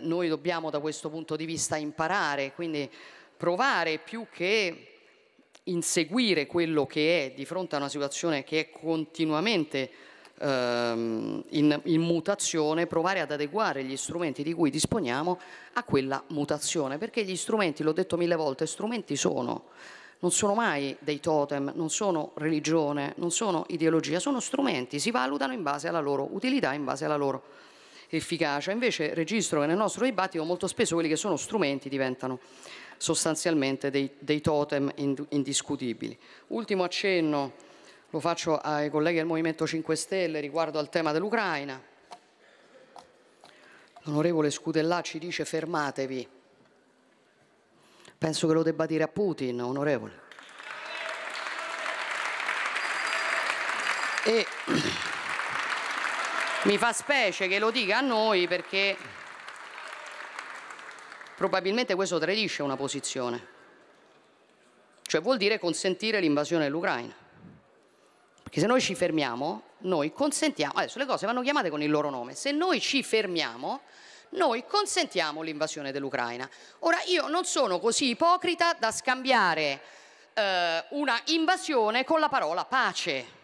Noi dobbiamo da questo punto di vista imparare, quindi provare più che inseguire quello che è di fronte a una situazione che è continuamente in mutazione, provare ad adeguare gli strumenti di cui disponiamo a quella mutazione, perché gli strumenti, l'ho detto 1000 volte, strumenti sono, non sono mai dei totem, non sono religione, non sono ideologia, sono strumenti, si valutano in base alla loro utilità, in base alla loro efficacia. Invece registro che nel nostro dibattito molto spesso quelli che sono strumenti diventano sostanzialmente dei totem indiscutibili. Ultimo accenno lo faccio ai colleghi del Movimento 5 Stelle riguardo al tema dell'Ucraina. L'onorevole Scudellacci dice fermatevi. Penso che lo debba dire a Putin, onorevole. E mi fa specie che lo dica a noi, perché probabilmente questo tradisce una posizione, cioè vuol dire consentire l'invasione dell'Ucraina, perché se noi ci fermiamo, noi consentiamo, adesso le cose vanno chiamate con il loro nome, se noi ci fermiamo, noi consentiamo l'invasione dell'Ucraina. Ora io non sono così ipocrita da scambiare una invasione con la parola pace.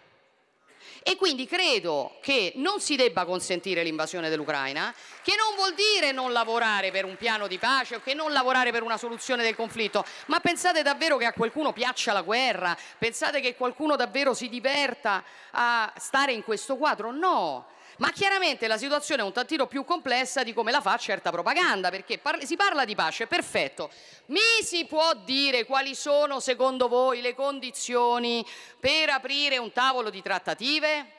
E quindi credo che non si debba consentire l'invasione dell'Ucraina, che non vuol dire non lavorare per un piano di pace o che non lavorare per una soluzione del conflitto. Ma pensate davvero che a qualcuno piaccia la guerra? Pensate che qualcuno davvero si diverta a stare in questo quadro? No! Ma chiaramente la situazione è un tantino più complessa di come la fa certa propaganda, perché si parla di pace, perfetto. Mi si può dire quali sono secondo voi le condizioni per aprire un tavolo di trattative?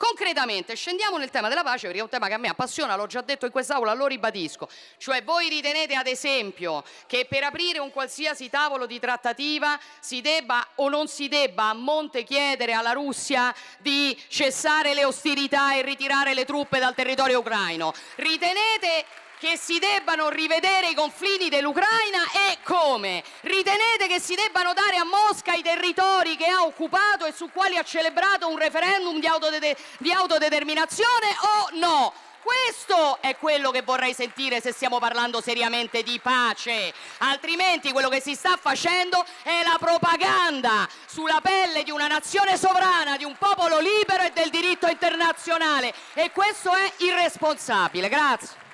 Concretamente scendiamo nel tema della pace, perché è un tema che a me appassiona, l'ho già detto in quest'aula, lo ribadisco. Cioè voi ritenete ad esempio che per aprire un qualsiasi tavolo di trattativa si debba o non si debba a monte chiedere alla Russia di cessare le ostilità e ritirare le truppe dal territorio ucraino? Ritenete che si debbano rivedere i confini dell'Ucraina e come? Ritenete che si debbano dare a Mosca i territori che ha occupato e su quali ha celebrato un referendum di autodeterminazione o no? Questo è quello che vorrei sentire se stiamo parlando seriamente di pace, altrimenti quello che si sta facendo è la propaganda sulla pelle di una nazione sovrana, di un popolo libero e del diritto internazionale, e questo è irresponsabile. Grazie.